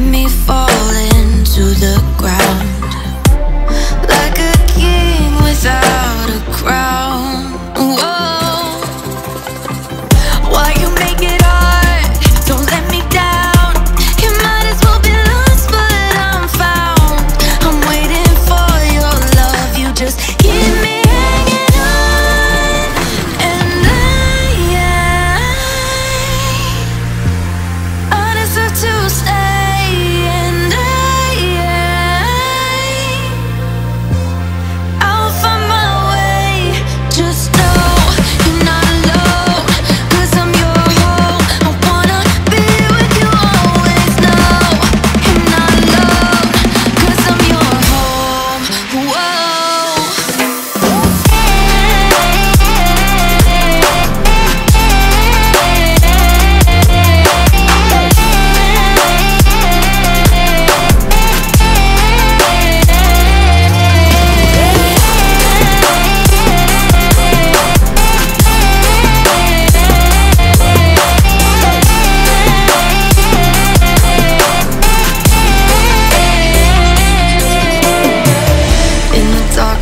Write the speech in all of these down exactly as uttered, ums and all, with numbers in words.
had me falling to the ground, like a king without a crown. Whoa, why you make it hard? Don't let me down. You might as well be lost, but I'm found. I'm waiting for your love, you just keep me hanging on. And I, I deserve to stay.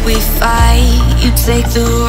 We fight, you take the